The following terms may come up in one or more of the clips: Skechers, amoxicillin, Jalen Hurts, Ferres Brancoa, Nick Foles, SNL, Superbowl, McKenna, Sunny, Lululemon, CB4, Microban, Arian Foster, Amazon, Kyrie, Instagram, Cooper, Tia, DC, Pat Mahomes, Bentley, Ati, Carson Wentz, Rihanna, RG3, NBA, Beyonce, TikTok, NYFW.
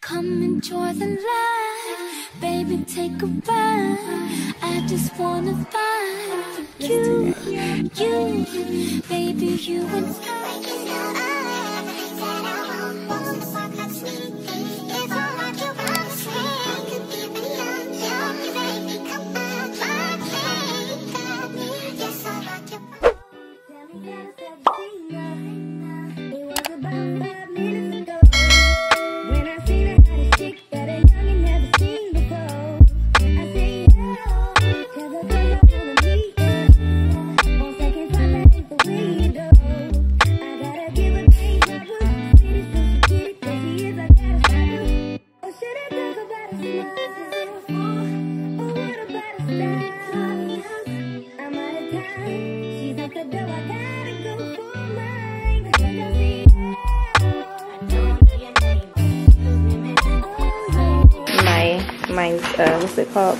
Come enjoy the life, baby, take a ride. I just wanna find you, you, baby, you and I.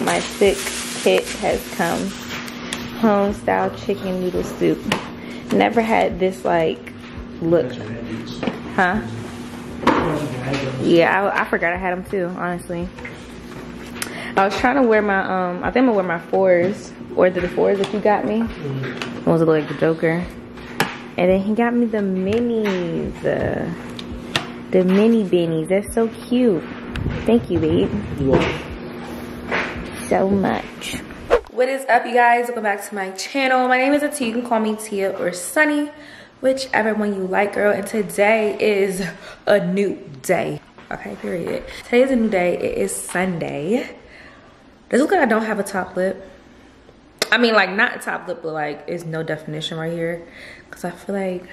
My sick pit has come. Home style chicken noodle soup. Never had this like look. Huh? Yeah, I forgot I had them too, honestly. I was trying to wear my I think I'm gonna wear my fours, or the fours that you got me. It was like the Joker. And then he got me the minis. The mini bennies. That's so cute. Thank you, babe. Yeah. So much. What is up, you guys? Welcome back to my channel. My name is Ati. You can call me Tia or Sunny, whichever one you like, girl. And today is a new day. Okay, period. Today is a new day. It is Sunday. This is good. I don't have a top lip. I mean, like, not a top lip, but like, it's no definition right here, because I feel like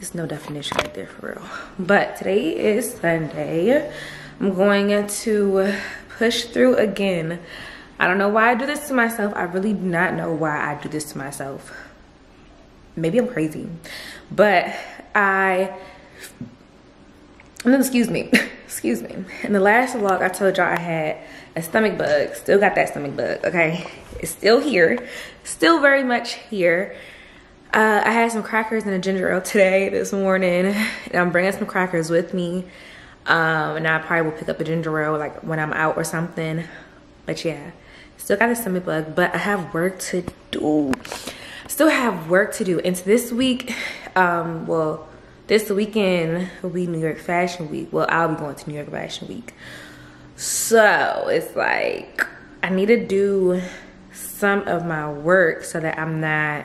it's no definition right there for real. But today is Sunday. I'm going to push through again. I don't know why I do this to myself. I really do not know why I do this to myself. Maybe I'm crazy, but excuse me. In the last vlog, I told y'all I had a stomach bug. Still got that stomach bug, okay? It's still here, still very much here. I had some crackers and a ginger ale today, this morning, and I'm bringing some crackers with me. And I probably will pick up a ginger ale like when I'm out or something. But yeah, still got a stomach bug, but I have work to do. Still have work to do. And this week, well, this weekend will be New York Fashion Week. Well, I'll be going to New York Fashion Week. So it's like, I need to do some of my work so that I'm not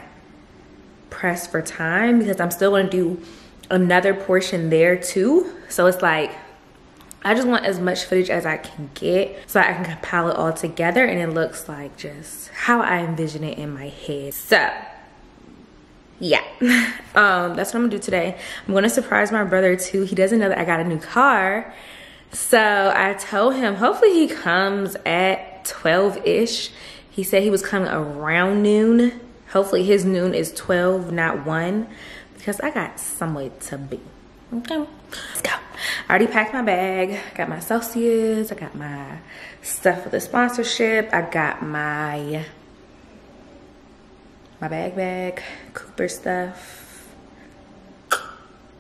pressed for time, because I'm still gonna do another portion there too. So it's like, I just want as much footage as I can get so I can compile it all together and it looks like just how I envision it in my head. So yeah, that's what I'm gonna do today. I'm gonna surprise my brother too. He doesn't know that I got a new car. So I told him hopefully he comes at 12-ish. He said he was coming around noon. Hopefully his noon is 12, not 1, because I got somewhere to be. Okay, let's go. I already packed my bag. I got my Celsius. I got my stuff for the sponsorship. I got my bag, Cooper stuff.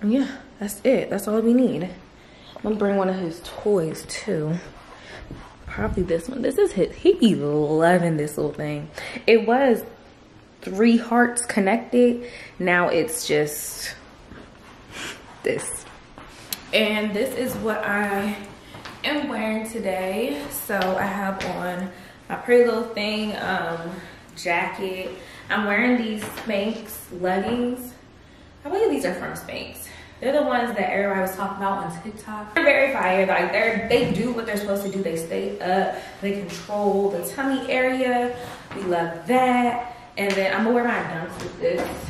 And yeah, that's it. That's all we need. I'm gonna bring one of his toys too. Probably this one. This is his. He be loving this little thing. It was 3 hearts connected. Now it's just this. And this is what I am wearing today. So I have on my pretty little thing, jacket. I'm wearing these Spanx leggings. I believe these are from Spanx. They're the ones that everybody was talking about on TikTok. They're very fire. Like, they do what they're supposed to do. They stay up. They control the tummy area. We love that. And then I'm gonna wear my dunks with this.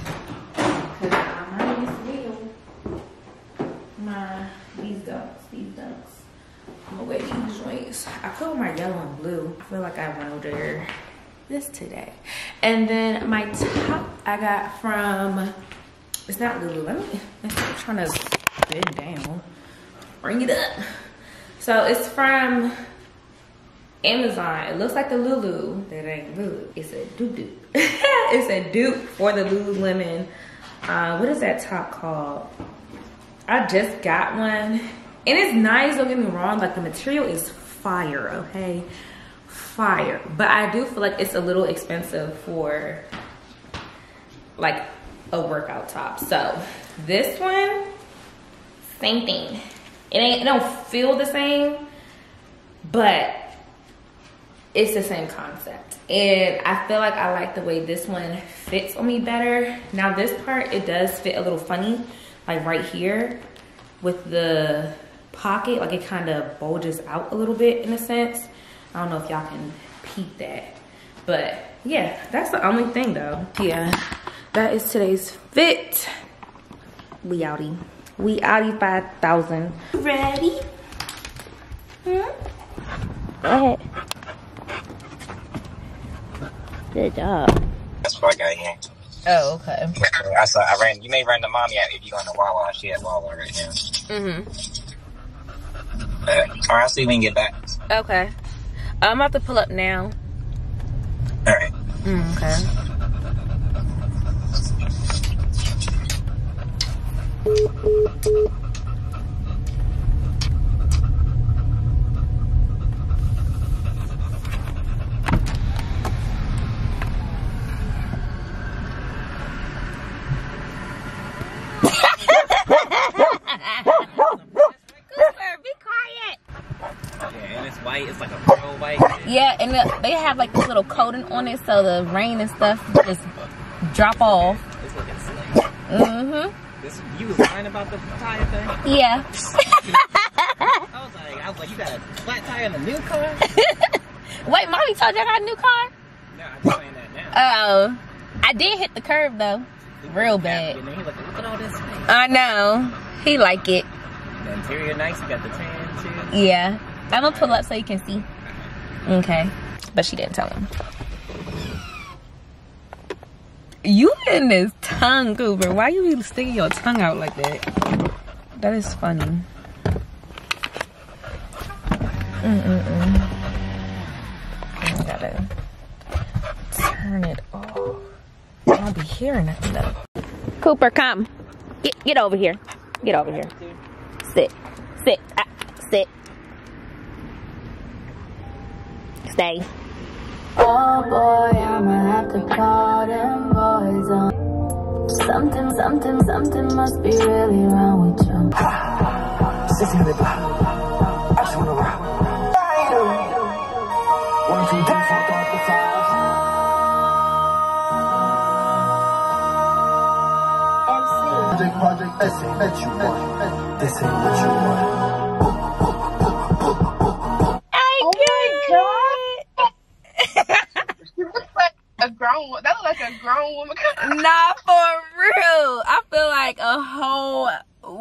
These dunks. I'm gonna wear these joints. I put on my yellow and blue. I feel like I want to wear this today. And then my top I got from, it's not Lululemon. I'm trying to bend down, bring it up. So it's from Amazon. It looks like the Lulu. That ain't Lulu. It's a doo-doo. It's a dupe for the Lululemon. What is that top called? I just got one And it's nice, don't get me wrong, like the material is fire, okay? Fire. But I do feel like it's a little expensive for like a workout top. So this one, same thing. It don't feel the same, but it's the same concept. And I feel like I like the way this one fits on me better. Now this part, it does fit a little funny, like right here with the pocket, like it kind of bulges out a little bit in a sense. I don't know if y'all can peep that, but yeah, that's the only thing though. Yeah, that is today's fit. We outie. We outie 5,000. Ready? Go ahead. Good job. That's what I got here. Oh, okay. I ran. You may run to mommy out if you go into Wawa. She at Wawa right now. Mm-hmm. All right, I'll see when you get back. Okay. I'm about to pull up now. All right. Okay. Yeah, and they have like this little coating on it so the rain and stuff just drop off. It's looking slick. Mm-hmm. You was lying about the tire thing? Yeah. I was like, you got a flat tire in a new car? Wait, mommy told you I got a new car? No, I'm just saying that now. Oh. I did hit the curb though. Real bad. And he like, look at all this thing. I know. He like it. The interior nice, you got the tan too. Yeah. I'm gonna pull up so you can see. Okay, but she didn't tell him. You in this tongue, Cooper. Why you sticking your tongue out like that? That is funny. I gotta turn it off. I'll be hearing it though. Cooper, come. Get over here. Get over here. Sit. Sit. Sit. Stay. Oh boy, I'ma have to call them boys on. Something must be really wrong with you. I just wanna rock. I know. 1, 2, 3, 4, 5. Project, this ain't what you want. That look like a grown woman. Nah, for real. I feel like a whole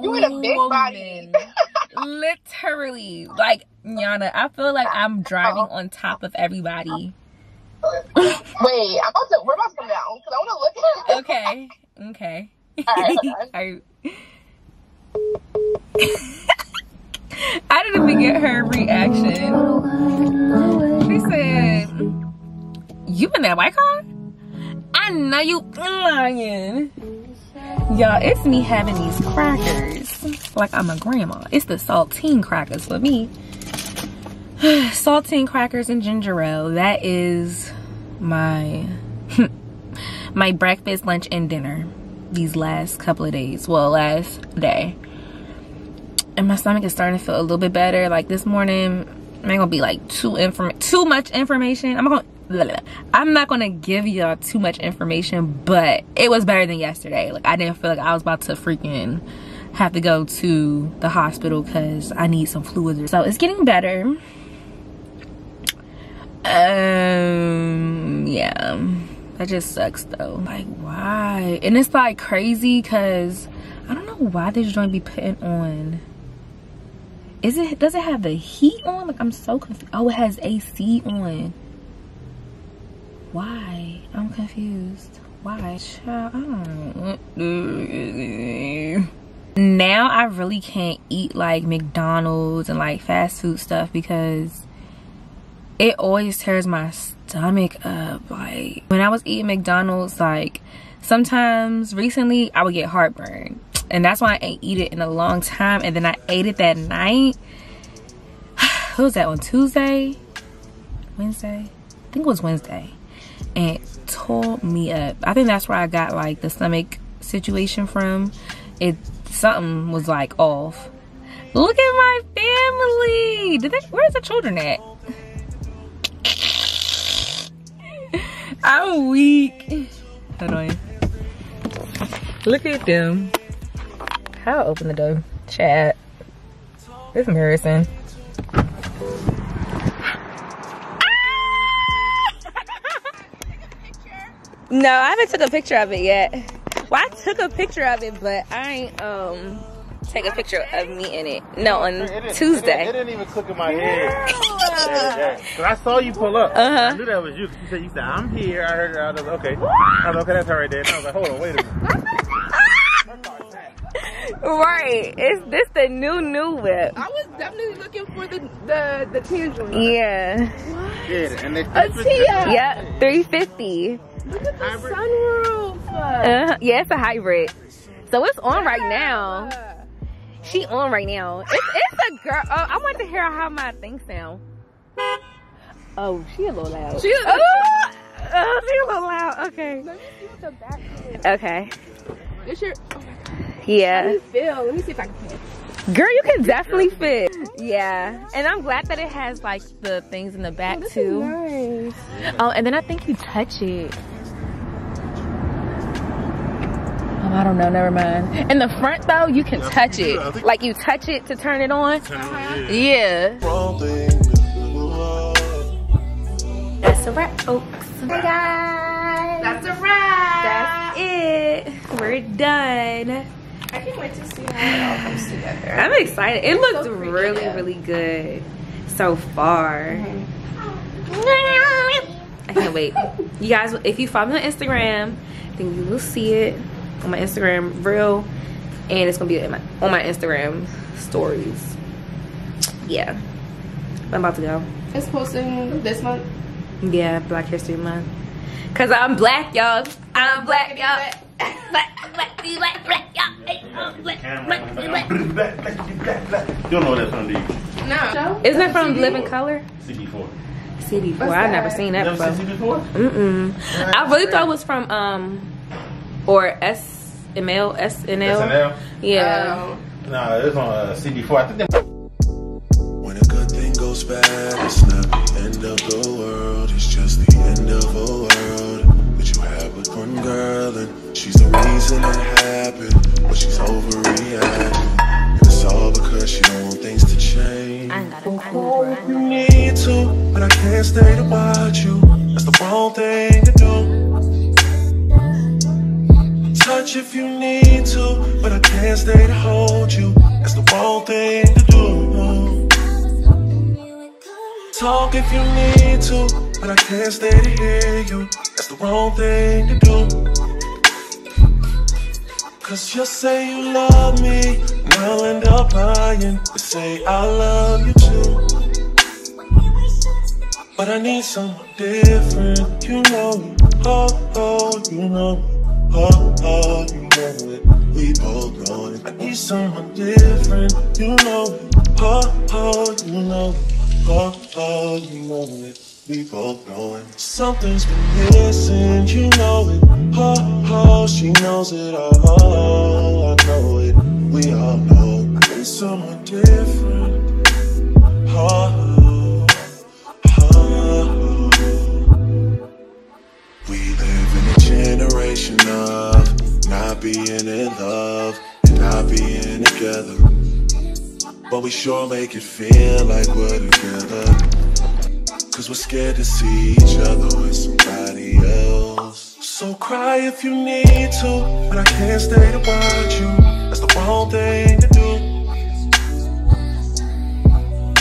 you in a big woman. Body. Literally. Like, Yana, I feel like I'm driving on top of everybody. Wait, we're about to come down because I want to look at it. Okay. Okay. All right. I didn't even get her reaction. She said... You in that white car? I know you lying. Y'all, it's me having these crackers like I'm a grandma. It's the saltine crackers for me. Saltine crackers and ginger ale. That is my my breakfast, lunch, and dinner these last couple of days. Well, last day. And my stomach is starting to feel a little bit better. Like this morning, I'm not gonna be like too much information. I'm not gonna give y'all too much information, but it was better than yesterday. Like I didn't feel like I was about to freaking have to go to the hospital because I need some fluids. So it's getting better. Yeah, that just sucks though. Like why? And it's like crazy because I don't know why this joint be putting on. Does it have the heat on? Like I'm so confused. Oh, it has AC on. Why? I'm confused. Why? Child, I don't know. Now I really can't eat like McDonald's and like fast food stuff because it always tears my stomach up. Like when I was eating McDonald's, like sometimes recently I would get heartburn. and that's why I ain't eat it in a long time. And then I ate it that night. What was that, on Tuesday? Wednesday? I think it was Wednesday. And it tore me up. I think that's where I got like the stomach situation from. It, something was like off. Look at my family. Did they, where's the children at? I'm weak. Hold on. Look at them. I'll open the door. Chat. It's embarrassing. No, I haven't took a picture of it yet. Well, I took a picture of it, but I ain't take a picture of me in it. No, on Tuesday. It didn't even click in my head. Cause I saw you pull up. I knew that was you. You said, I'm here. I heard her. I was like, okay. I was like, okay, that's her right there. And I was like, hold on, wait a minute. Right, it's this the new whip. I was definitely looking for the tangerine. Yeah. What? Yeah, and they a Tia. Yep, 350. Look at the hybrid sunroof. Yeah, it's a hybrid. So it's on right now. She on right now. It's a girl. Oh, I want to hear how my thing sound. Oh, she a little loud. She a little, she a little loud. Okay. Let me see what the back is. Okay. It's your. Oh my God. Yeah. How do you feel? Let me see if I can fit. Girl, you can definitely fit. Yeah. And I'm glad that it has like the things in the back too. Nice. Oh, and then I think you touch it. Oh, I don't know. Never mind. In the front though, you can touch it. Like you touch it to turn it on. Yeah. That's a wrap, folks. Hey guys. That's a wrap. That's it. We're done. I can't wait to see how it all comes together. I'm excited. It looks so really good so far. I can't wait. You guys, if you follow me on Instagram, then you will see it on my Instagram reel, and it's gonna be on my Instagram stories. Yeah, I'm about to go. It's posting this month. Yeah, Black History Month. Cause I'm black, y'all. I'm black, y'all. You don't know what that's from, do you? No. Isn't that from Living Color? CB4. CB4. I've never seen that before. CB4? Mm-mm. I really thought it was from or SML, SNL. SNL? Yeah. Nah, it's on CB4. I think that. When a good thing goes bad, it's not the end of the world. It's just the end of the world. You have with one girl and she's the reason it happened, but she's overreacting, and it's all because she don't want things to change. You need to, but I can't stay to watch you. That's the wrong thing to do. Touch if you need to, but I can't stay to hold you. That's the wrong thing to do. Talk if you need to, but I can't stay to hear you. That's the wrong thing to do. Cause you say you love me, and I'll end up lying to say I love you too. But I need something different. You know, oh, oh, you know, oh, oh, you know it. We both know it. I need someone different. You know, oh, oh, you know, oh, oh, you know it. We both know it. Something's been missing, you know it. Oh, oh, she knows it all. I know it, we all know. I need someone different. Oh, oh. We live in a generation of not being in love and not being together, but we sure make it feel like we're together. Cause we're scared to see each other with somebody else. So cry if you need to, but I can't stay to watch you. That's the wrong thing to do.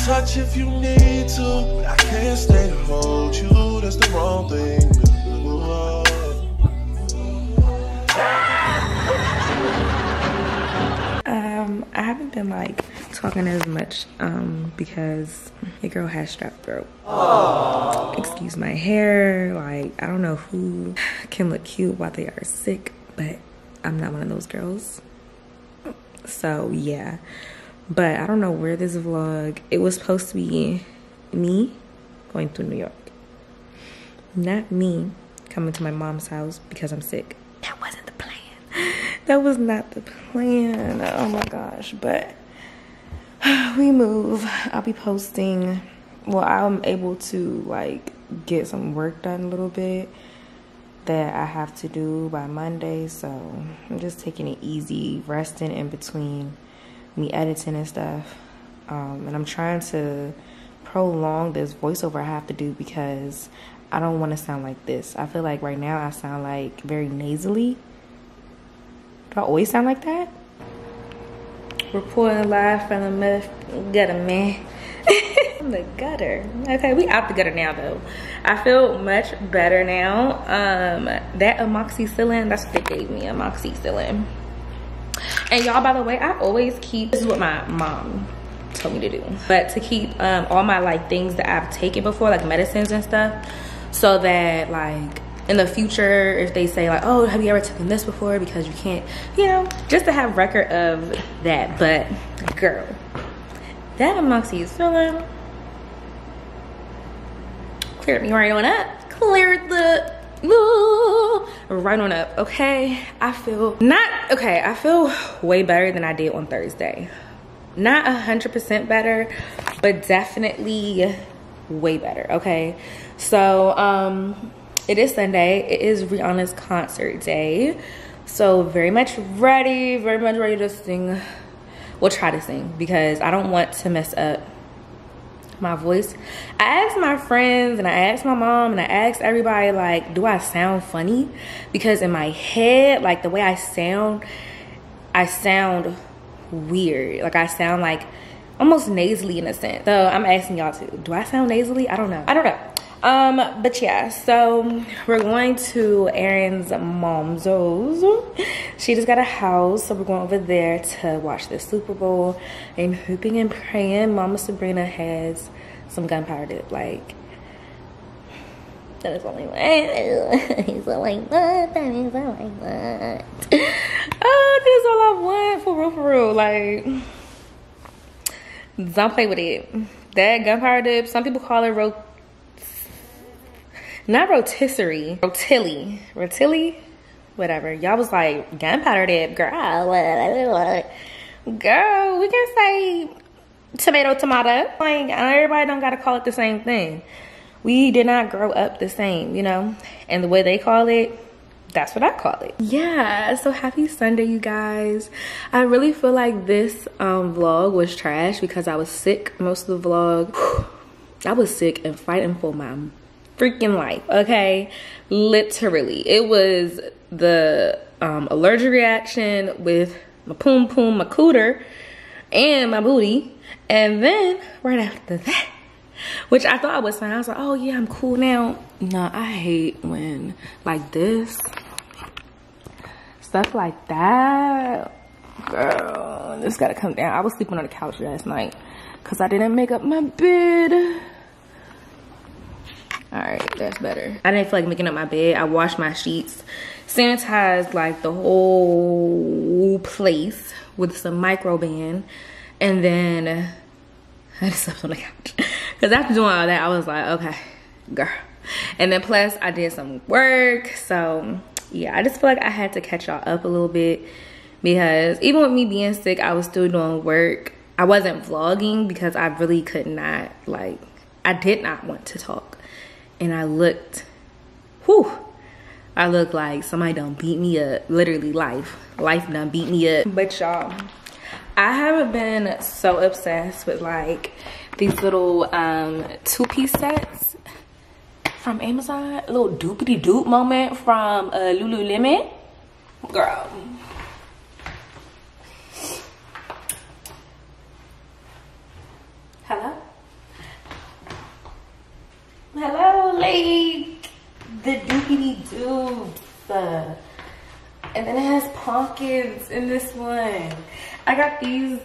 Touch if you need to, but I can't stay to hold you. That's the wrong thing to do. I haven't been like talking as much because your girl has strep throat. Aww. Excuse my hair. Like, I don't know who can look cute while they are sick, but I'm not one of those girls. So yeah, but I don't know where this vlog, it was supposed to be me going to New York, not me coming to my mom's house because I'm sick. That wasn't the plan. That was not the plan. Oh my gosh. But we move. I'll be posting. Well, I'm able to like get some work done a little bit that I have to do by Monday. So I'm just taking it easy, resting in between me editing and stuff. And I'm trying to prolong this voiceover I have to do because I don't want to sound like this. I feel like right now I sound like very nasally. Do I always sound like that? Reporting live from the gutter, man. From the gutter. Okay, we out the gutter now though. I feel much better now. That amoxicillin, that's what they gave me, amoxicillin. And y'all, by the way, I always keep, this is what my mom told me to do, but to keep all my like things that I've taken before, like medicines and stuff, so that like in the future, if they say like, oh, have you ever taken this before, because you can't, you know, just to have record of that. But girl, that amoxicillin cleared me right on up, cleared the right on up. Okay, I feel not okay. I feel way better than I did on Thursday. Not 100% better, but definitely way better. Okay, so it is Sunday. It is Rihanna's concert day, so very much ready to sing. We'll try to sing because I don't want to mess up my voice. I asked my friends and I asked my mom and I asked everybody, like, do I sound funny? Because in my head, like, the way I sound weird. Like, I sound like almost nasally in a sense. So I'm asking y'all too, do I sound nasally? I don't know. But yeah, so we're going to Arian's mom's. She just got a house, so we're going over there to watch the Super Bowl and hooping and praying. Mama Sabrina has some gunpowder, like, that is only what. He's like, what? That is all I want. Oh, that is all I want, for real. Like, don't play with it. That gunpowder dip, some people call it rotilli, whatever. Y'all was like, gunpowder dip, girl, we can say tomato. Like, everybody don't gotta call it the same thing. We did not grow up the same, you know? And the way they call it, that's what I call it. Yeah, so happy Sunday, you guys. I really feel like this vlog was trash because I was sick most of the vlog. I was sick and fighting for my freaking life, okay? Literally. It was the allergic reaction with my poom poom, my cooter, and my booty. And then right after that, which I thought I was fine. I was like, oh yeah, I'm cool now. No, I hate when like this, stuff like that. Girl, this gotta come down. I was sleeping on the couch last night because I didn't make up my bed. All right, that's better. I didn't feel like making up my bed. I washed my sheets, sanitized like the whole place with some Microban, and then I just slept on the couch. Cause after doing all that, I was like, okay, girl. And then plus I did some work. So yeah, I just feel like I had to catch y'all up a little bit because even with me being sick, I was still doing work. I wasn't vlogging because I really could not, like, I did not want to talk. And I looked, I looked like somebody done beat me up. Literally life done beat me up. But y'all, I haven't been so obsessed with like these little two-piece sets from Amazon. A little doopity-doop moment from Lululemon. Girl. Hello? Hello, like the doopity-doops. And then it has pumpkins in this one. I got these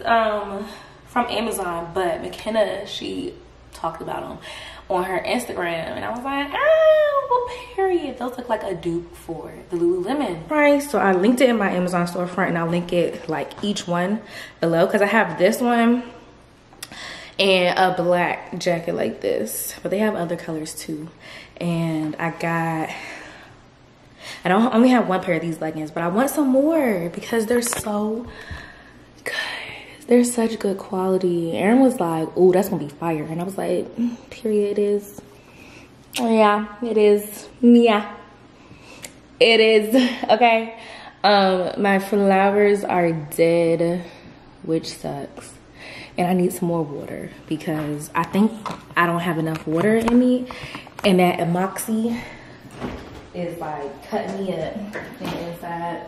from Amazon, but McKenna, she talked about them on her Instagram, and I was like, oh, Oh, period. Those look like a dupe for the Lululemon. All right, so I linked it in my Amazon storefront, and I'll link it like each one below, because I have this one and a black jacket like this, but they have other colors too. And I don't only have one pair of these leggings, but I want some more because they're so good. They're such good quality. Aaron was like, "Oh, that's gonna be fire," and I was like, "Period, it is. Yeah, it is. Yeah, it is." Okay. My flowers are dead, which sucks, and I need some more water because I think I don't have enough water in me, and that amoxi is like cutting me up on the inside.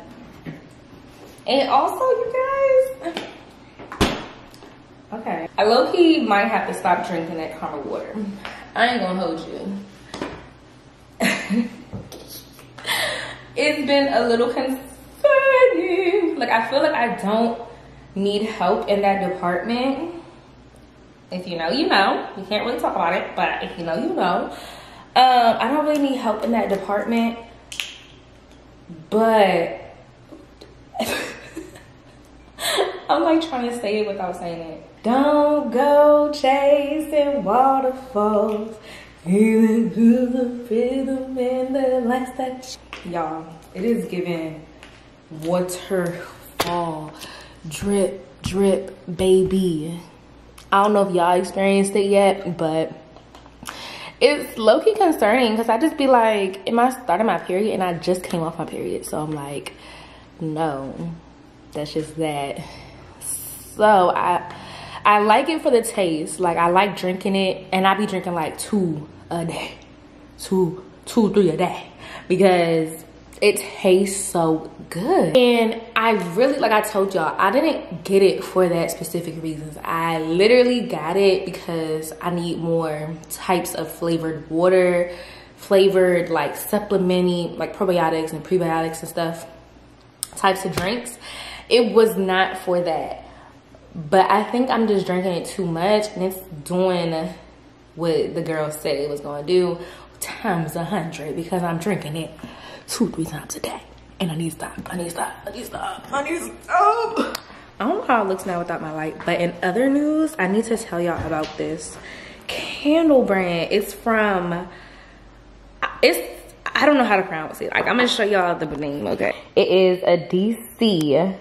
And also, you guys. Okay. I low-key might have to stop drinking that Karma Water. I ain't gonna hold you. It's been a little concerning. Like, I feel like I don't need help in that department. If you know, you know. You can't really talk about it, but if you know, you know. I don't really need help in that department, but I'm like trying to say it without saying it. Don't go chasing waterfalls, even through the rhythm and the lights that y'all, it is giving waterfall, drip, drip, baby. I don't know if y'all experienced it yet, but it's low-key concerning because I just be like, am I starting my period? And I just came off my period, so I'm like, no, that's just that. So I like it for the taste. Like, I like drinking it, and I be drinking like two a day, two, three a day, because it tastes so good. And I really, like I told y'all, I didn't get it for that specific reasons. I literally got it because I need more types of flavored water, flavored like supplementing, like probiotics and prebiotics and stuff, types of drinks. It was not for that. But I think I'm just drinking it too much, and it's doing what the girl said it was going to do times 100 because I'm drinking it 2-3 times a day. And I need to stop. I need to stop. I need to stop. I need to stop. I don't know how it looks now without my light. But in other news, I need to tell y'all about this candle brand. It's from, I don't know how to pronounce it. Like, I'm going to show y'all the name, okay? It is a DC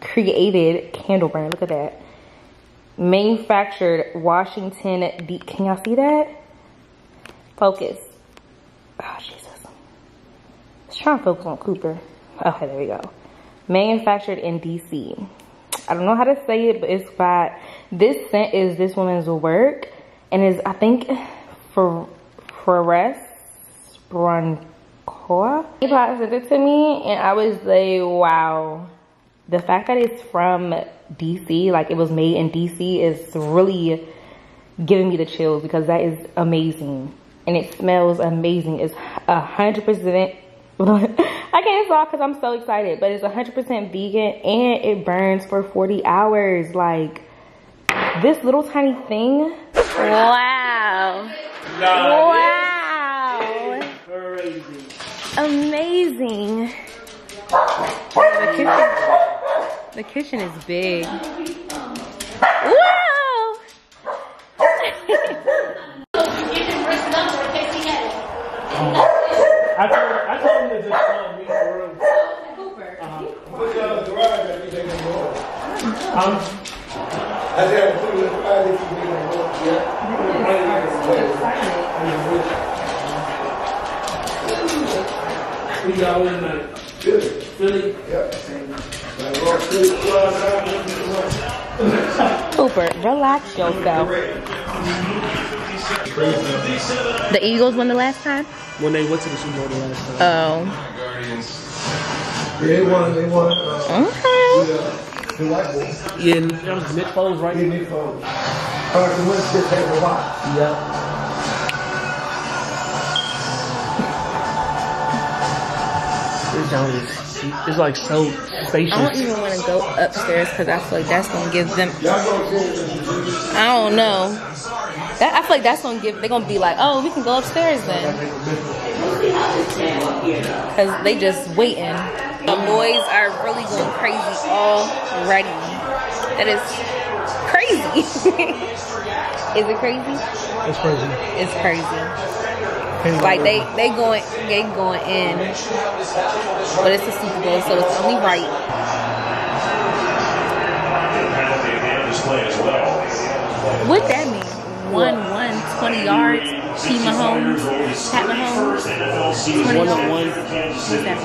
created candle brand. Look at that. Manufactured Washington, D. Can y'all see that? Focus. Oh, Jesus. Let's try and focus on Cooper. Okay, there we go. Manufactured in DC. I don't know how to say it, but it's by, this scent is this woman's work, and is, I think, Ferres Brancoa. She sent it to me, and I was like, wow. The fact that it's from DC, like it was made in DC, is really giving me the chills because that is amazing. And it smells amazing. It's 100%. I can't talk because I'm so excited, but it's 100% vegan and it burns for 40 hours. Like this little tiny thing. Wow. Wow. Crazy. Amazing. The kitchen is big. Wow! I told him to just come meet the room. Cooper. Put y'all in the garage and you take them home. I said, put you in the garage if you take them home. Yeah. We got one night. Really? Yep. Cooper, relax yourself. The Eagles won the last time? When they went to the Super Bowl the last time. Oh. Yeah, they won. Okay. The white boys. Yeah, that was Nick Foles, right? Yeah, Nick Foles. Carson Wentz just had a lot. Yeah. It's like so conversation. I don't even want to go upstairs because I feel like that's going to give them, I don't know. That, I feel like that's going to give, they're going to be like, oh, we can go upstairs then. Because they just waiting. The boys are really going crazy already. That is crazy. Is it crazy? It's crazy. It's crazy. Like they going in, but it's a Super Bowl, so it's only right. What that mean? 1-1, 20 yards. Pat Mahomes. 1-1.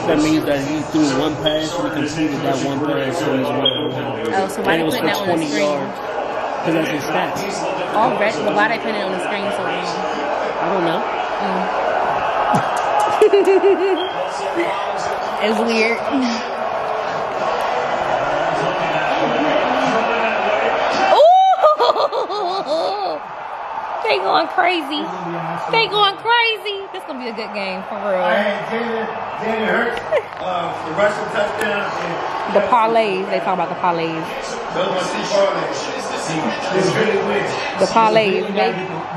That means that he threw one pass and he completed that one pass. So he's 1-1. Oh, so why they put that on the screen? Because that's his stats. Already, but why they put it on the screen so long? I don't know. It's weird. They going crazy. They going crazy. This gonna be a good game for real. Jalen Hurts, the rushing touchdown. The parlays. They talking about the parlays. The parlays.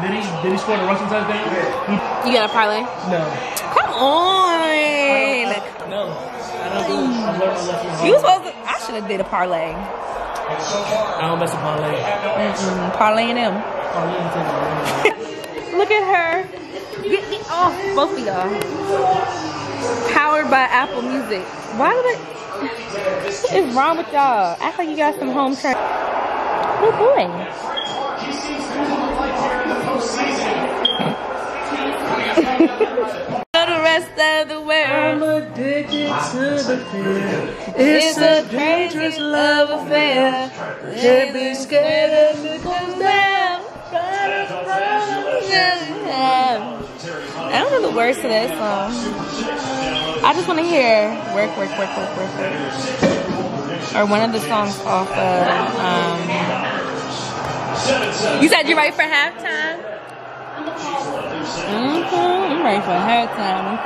Did he score the rushing touchdown? Yeah. You got a parlay? No. Come on. No. I don't do. You supposed to. I should have did a parlay. I don't mess with parlay. Parlaying them. Look at her. Get me off, both of y'all. Powered by Apple Music. Why do they? What is wrong with y'all? Act like you got some home train. Good boy. For the rest of the world. I'm addicted to the fear. It's a dangerous love affair. Can't be scared of it comes down. I don't know the words to that song. I just want to hear work, or one of the songs off of. You said you're ready for halftime. I'm ready for halftime.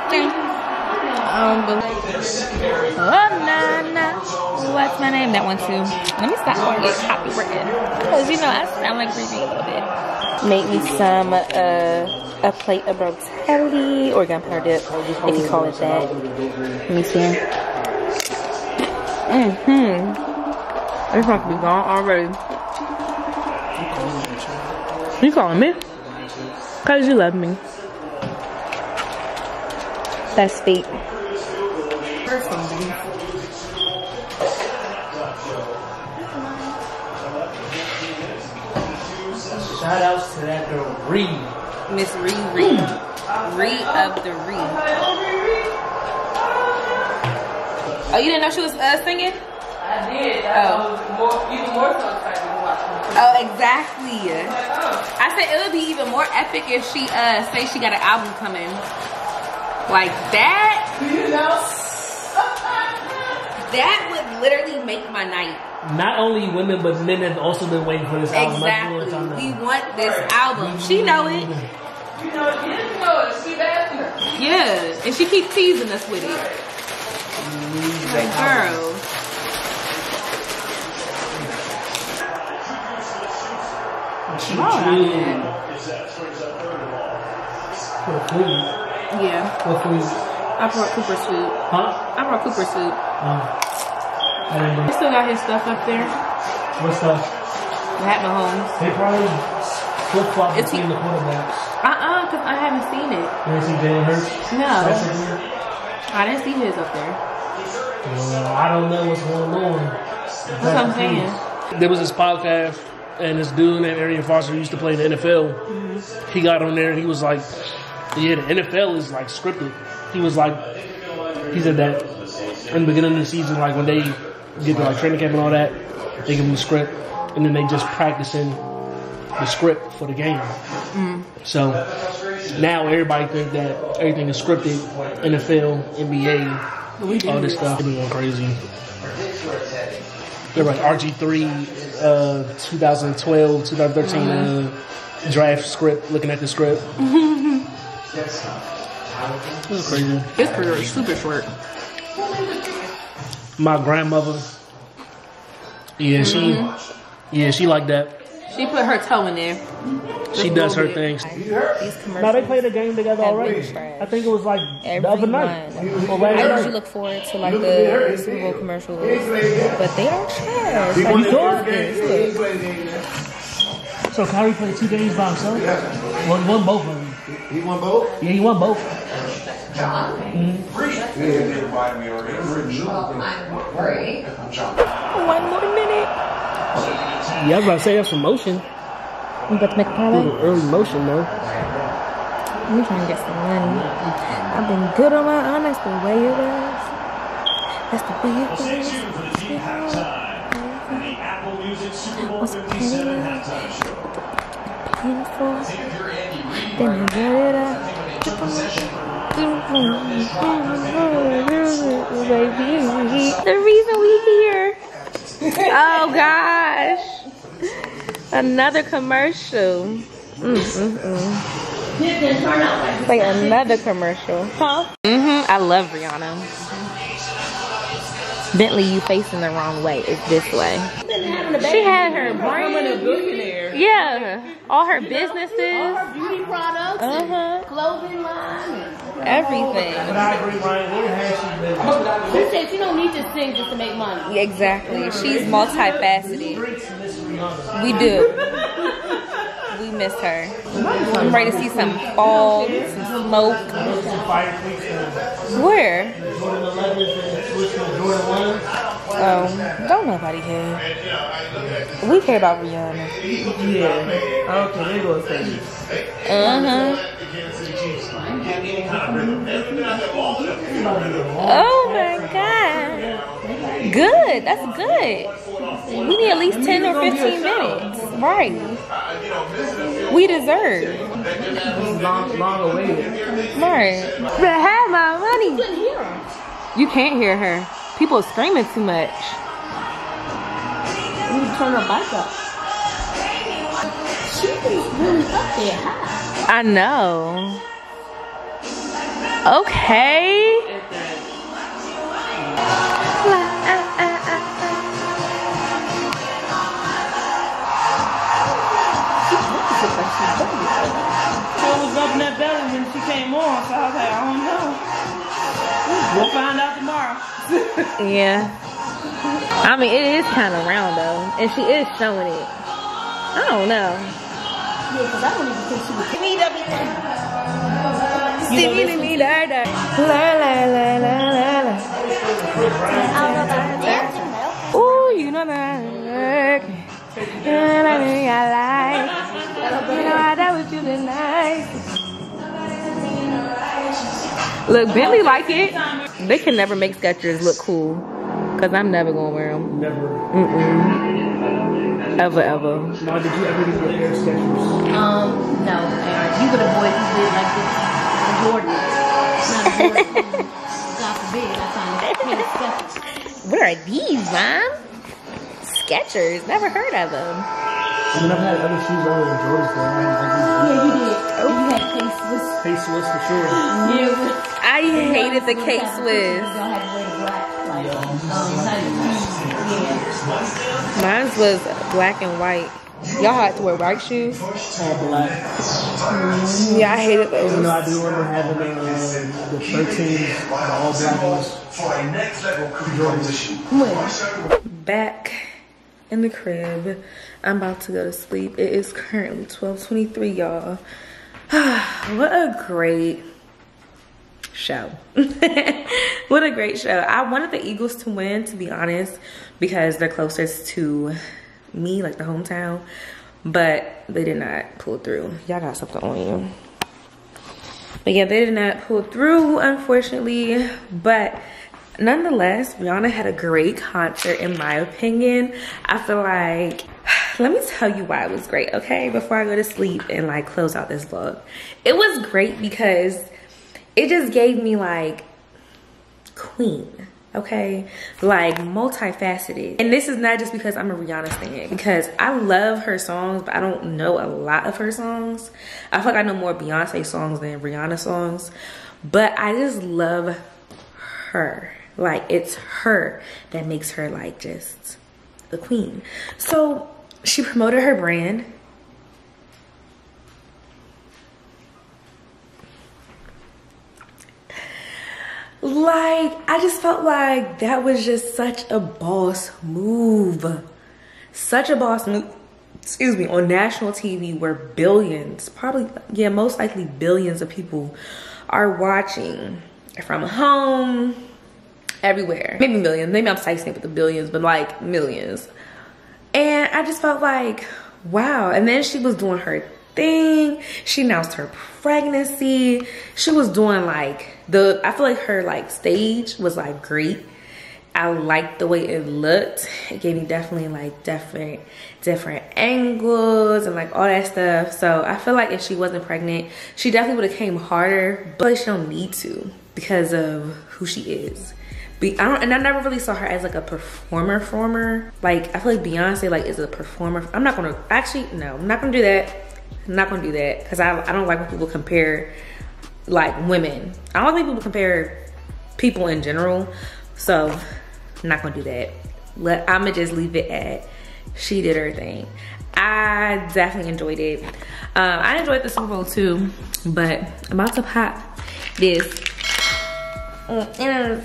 What's my name? That one too. Let me stop going to get copyrighted because you know I sound like Ruby a little bit. Make me some, a plate of broccoli or gunpowder dip, if you call it that. Let me see. It's about to be gone already. You calling me? Because you love me. That's fate. Shout outs to that girl, Ree. Miss Ree. Ree of the Ree. Oh, you didn't know she was singing? I did. Oh, exactly. I said it would be even more epic if she say she got an album coming. Like that? You know? That would literally make my night. Not only women, but men have also been waiting for this album. Exactly. We want this album. She know it. You know it. You know it. She asking her. Yeah, and she keeps teasing us with it. Like, girl. What food? Yeah. What food? I brought Cooper's food. Huh? I brought Cooper's food. He still got his stuff up there. What stuff? Pat Mahomes. They probably flip-flop between the quarterbacks. Because I haven't seen it. You didn't see Jalen Hurts? No. I didn't see his up there. Well, I don't know what's going on. That's what I'm saying. There was this podcast, and this dude named Arian Foster used to play in the NFL. He got on there, and he was like, yeah, the NFL is, like, scripted. He was like, he said that in the beginning of the season, like, when they get to like training camp and all that, they give them the script, and then they just practicing the script for the game. So now everybody think that everything is scripted, NFL, NBA, all this stuff. They're going crazy. They're like RG3, 2012, 2013 draft script, looking at the script. This is crazy. This career is super short. my grandmother. Yeah, mm-hmm. she like that. She put her toe in there. Just she does her things. Now they played a game together already. I think it was like the other night. I usually look forward to like the Super Bowl commercials, but they don't care. So Kyrie played 2 games by himself. Won both of them. He won both. Yeah, he won both. Mm-hmm. 1 more minute. Yeah, I was about to say that's some motion. I'm about to make a palette. Early motion, though. I'm trying to get some money. I've been good on my own. That's the way it is. That's the way it is. The reason we here. Oh gosh, another commercial. Like another commercial, huh? Mm-hmm. I love Rihanna. Bentley, you facing the wrong way. It's this way. She had her brand. Yeah, all her businesses, all her beauty products, clothing line. Everything. But I agree, Ryan. He says you don't need to sing just to make money. Exactly. She's multifaceted. We do. We miss her. I'm ready to see some fog, some smoke. Where? Oh, don't nobody care. We care about Rihanna. Yeah. I don't care. They gonna say this. Oh my god. Good, that's good. We need at least 10 or 15 minutes. Right. We deserve. Right. But I have my money. You can't hear her. People are screaming too much. We need to turn her mic up. She's really up there high. I know. Okay. I was up in that belly when she came on, so I was like, I don't know. We'll find out tomorrow. Yeah. I mean, it is kind of round though, and she is showing it. I don't know. Yeah, because I don't even think she was. Give me that. Oh, you know that. Look, Bentley like it. They can never make Skechers look cool, cause I'm never gonna wear them. Never. Ever. Now, did you ever get your hair Skechers? No. You would avoid people like this. What are these, Mom? Skechers. Never heard of them. I mean, I've had other shoes other than Jordans, though. Yeah, you did. Oh. You had K-Swiss. K-Swiss for sure. Yeah. I hated the K-Swiss. Mine was black and white. Y'all had to wear white shoes? Black. Yeah, I hated those. Even though I do remember having the 13s, the all black ones. Back in the crib. I'm about to go to sleep. It is currently 12:23, y'all. What a great show. What a great show. I wanted the Eagles to win, to be honest, because they're closest to me, like the hometown, but they did not pull through. Y'all got something on you. But yeah, they did not pull through, unfortunately. But nonetheless, Rihanna had a great concert, in my opinion. I feel like, let me tell you why it was great, okay? Before I go to sleep and like close out this vlog. It was great because it just gave me like Queen. Okay, like multifaceted. And this is not just because I'm a Rihanna stan, because I love her songs, but I don't know a lot of her songs. I feel like I know more Beyonce songs than Rihanna songs, but I just love her. Like, it's her that makes her like just the queen. So she promoted her brand. Like, I just felt like that was just such a boss move. Such a boss move, excuse me, on national TV where billions, probably, yeah, most likely billions of people are watching from home, everywhere. Maybe millions, maybe I'm sizing it with the billions, but like millions. And I just felt like, wow. And then she was doing her thing. She announced her pregnancy. She was doing like the, I feel like her like stage was like great. I liked the way it looked. It gave me definitely like different angles and like all that stuff. So I feel like if she wasn't pregnant, she definitely would have came harder, but she don't need to because of who she is. I never really saw her as like a performer. Like, I feel like Beyonce like is a performer. I'm not gonna do that. I'm not gonna do that because I don't like when people compare like women. I don't like when people compare people in general. So I'm not gonna do that. I'ma just leave it at she did her thing. I definitely enjoyed it. I enjoyed the Super Bowl too, but I'm about to pop this. Something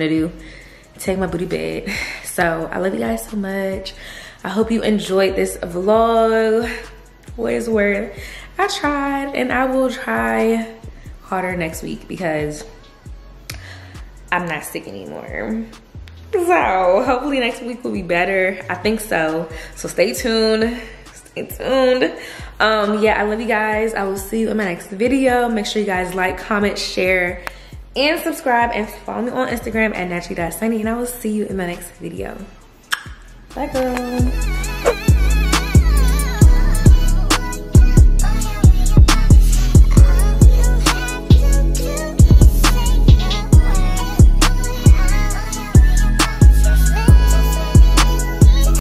to do. Take my booty bed. So I love you guys so much. I hope you enjoyed this vlog. What is word? I tried, and I will try harder next week because I'm not sick anymore. So hopefully next week will be better. I think so. So stay tuned. Stay tuned. Yeah, I love you guys. I will see you in my next video. Make sure you guys like, comment, share, and subscribe. And follow me on Instagram at @natchi.sunny. And I will see you in my next video. Bye, girl.